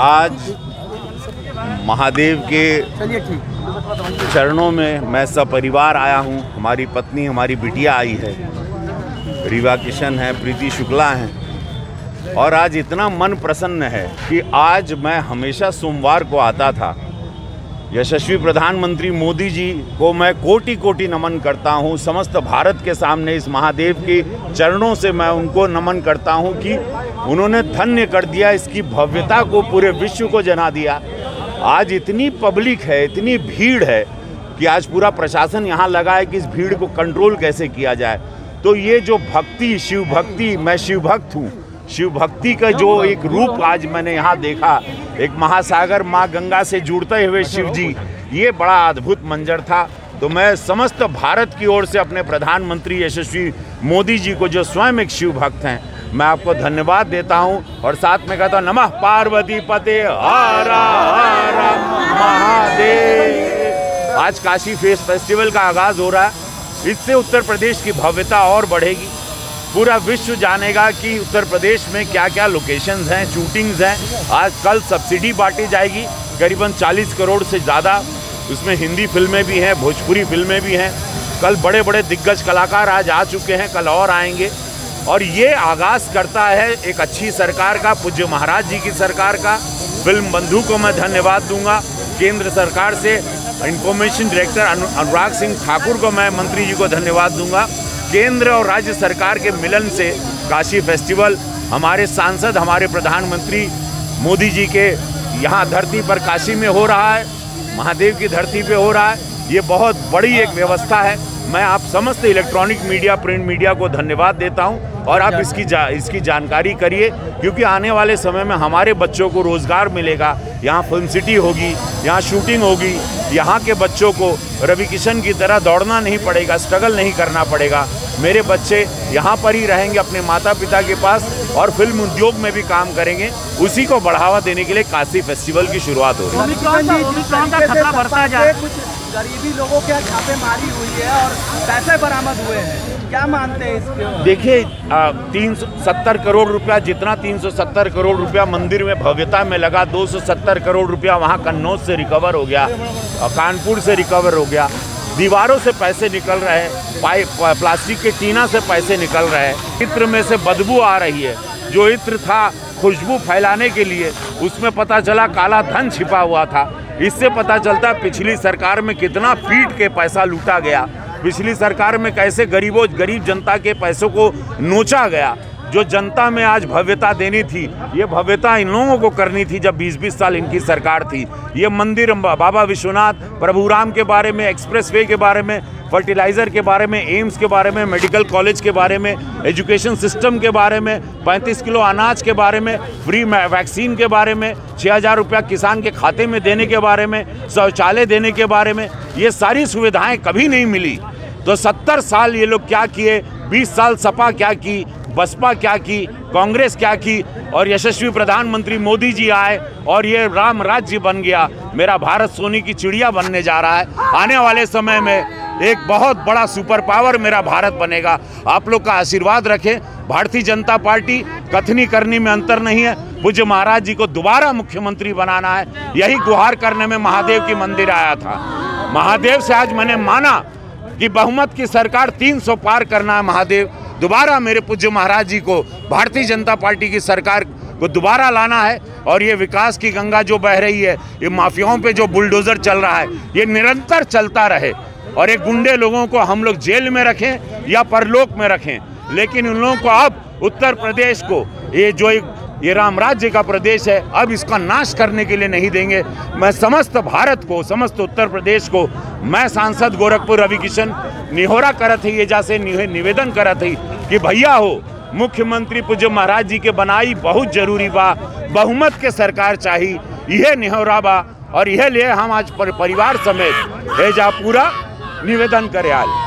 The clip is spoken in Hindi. आज महादेव के चरणों में मैं सपरिवार आया हूं। हमारी पत्नी, हमारी बिटिया आई है, रीवा किशन है, प्रीति शुक्ला हैं। और आज इतना मन प्रसन्न है कि आज मैं हमेशा सोमवार को आता था। यशस्वी प्रधानमंत्री मोदी जी को मैं कोटि कोटि नमन करता हूं। समस्त भारत के सामने इस महादेव के चरणों से मैं उनको नमन करता हूं कि उन्होंने धन्य कर दिया, इसकी भव्यता को पूरे विश्व को जना दिया। आज इतनी पब्लिक है, इतनी भीड़ है कि आज पूरा प्रशासन यहाँ लगा है कि इस भीड़ को कंट्रोल कैसे किया जाए। तो ये जो भक्ति, शिव भक्ति, मैं शिव भक्त हूँ, शिव भक्ति का जो एक रूप आज मैंने यहाँ देखा, एक महासागर माँ गंगा से जुड़ते हुए शिव जी, ये बड़ा अद्भुत मंजर था। तो मैं समस्त भारत की ओर से अपने प्रधानमंत्री यशस्वी मोदी जी को, जो स्वयं एक शिव भक्त हैं, मैं आपको धन्यवाद देता हूं। और साथ में कहता हूं, नमः पार्वती पते हरा हरा महादेव। आज काशी फेस्टिवल का आगाज हो रहा है, इससे उत्तर प्रदेश की भव्यता और बढ़ेगी। पूरा विश्व जानेगा कि उत्तर प्रदेश में क्या क्या लोकेशंस हैं, शूटिंग्स हैं। आज कल सब्सिडी बांटी जाएगी, करीबन 40 करोड़ से ज़्यादा। उसमें हिंदी फिल्में भी हैं, भोजपुरी फिल्में भी हैं। कल बड़े बड़े दिग्गज कलाकार आज आ चुके हैं, कल और आएंगे। और ये आगाज करता है एक अच्छी सरकार का, पूज्य महाराज जी की सरकार का। फिल्म बंधु को मैं धन्यवाद दूंगा। केंद्र सरकार से इन्फॉर्मेशन डायरेक्टर अनुराग सिंह ठाकुर को, मैं मंत्री जी को धन्यवाद दूंगा। केंद्र और राज्य सरकार के मिलन से काशी फेस्टिवल, हमारे सांसद, हमारे प्रधानमंत्री मोदी जी के यहाँ धरती पर काशी में हो रहा है, महादेव की धरती पर हो रहा है। ये बहुत बड़ी एक व्यवस्था है। मैं आप समस्त इलेक्ट्रॉनिक मीडिया, प्रिंट मीडिया को धन्यवाद देता हूं। और आप इसकी जानकारी करिए, क्योंकि आने वाले समय में हमारे बच्चों को रोज़गार मिलेगा। यहाँ फिल्म सिटी होगी, यहाँ शूटिंग होगी, यहाँ के बच्चों को रवि किशन की तरह दौड़ना नहीं पड़ेगा, स्ट्रगल नहीं करना पड़ेगा। मेरे बच्चे यहाँ पर ही रहेंगे अपने माता पिता के पास, और फिल्म उद्योग में भी काम करेंगे। उसी को बढ़ावा देने के लिए काशी फेस्टिवल की शुरुआत हो रही है। गरीबी लोगों के छापेमारी हुई है और पैसे बरामद हुए हैं, क्या मानते हैं इसके? देखिए, 370 करोड़ रुपया, जितना 370 करोड़ रुपया मंदिर में भव्यता में लगा, 270 करोड़ रुपया वहाँ कन्नौज से रिकवर हो गया, कानपुर से रिकवर हो गया। दीवारों से पैसे निकल रहे हैं, प्लास्टिक के टीना से पैसे निकल रहे हैं। इत्र में से बदबू आ रही है, जो इत्र था खुशबू फैलाने के लिए, उसमें पता चला काला धन छिपा हुआ था। इससे पता चलता पिछली सरकार में कितना पीट के पैसा लूटा गया, पिछली सरकार में कैसे गरीब जनता के पैसों को नोचा गया। जो जनता में आज भव्यता देनी थी, ये भव्यता इन लोगों को करनी थी जब 20-20 साल इनकी सरकार थी। ये मंदिर बाबा विश्वनाथ, प्रभु राम के बारे में, एक्सप्रेसवे के बारे में, फर्टिलाइज़र के बारे में, एम्स के बारे में, मेडिकल कॉलेज के बारे में, एजुकेशन सिस्टम के बारे में, 35 किलो अनाज के बारे में, फ्री वैक्सीन के बारे में, 6000 रुपया किसान के खाते में देने के बारे में, शौचालय देने के बारे में, ये सारी सुविधाएं कभी नहीं मिली। तो 70 साल ये लोग क्या किए, 20 साल सपा क्या की, बसपा क्या की, कांग्रेस क्या की, और यशस्वी प्रधानमंत्री मोदी जी आए और ये राम राज्य बन गया। मेरा भारत सोने की चिड़िया बनने जा रहा है। आने वाले समय में एक बहुत बड़ा सुपर पावर मेरा भारत बनेगा। आप लोग का आशीर्वाद रखें। भारतीय जनता पार्टी, कथनी करनी में अंतर नहीं है। पूज्य महाराज जी को दोबारा मुख्यमंत्री बनाना है, यही गुहार करने में महादेव के मंदिर आया था। महादेव से आज मैंने माना कि बहुमत की सरकार 300 पार करना है। महादेव दोबारा मेरे पूज्य महाराज जी को, भारतीय जनता पार्टी की सरकार को दोबारा लाना है। और ये विकास की गंगा जो बह रही है, ये माफियाओं पे जो बुलडोज़र चल रहा है, ये निरंतर चलता रहे। और ये गुंडे लोगों को हम लोग जेल में रखें या परलोक में रखें, लेकिन उन लोगों को अब उत्तर प्रदेश को, ये जो ये राम राज्य का प्रदेश है, अब इसका नाश करने के लिए नहीं देंगे। मैं समस्त भारत को, समस्त उत्तर प्रदेश को, मैं सांसद गोरखपुर रवि किशन निहोरा करत ही, ये जैसे निवेदन करत ही कि भैया हो, मुख्यमंत्री पूज्य महाराज जी के बनाई बहुत जरूरी बा, बहुमत के सरकार चाहिए, यह निहोरा बा। और यह लिए हम आज परिवार समेत ये जा पूरा निवेदन करे। आज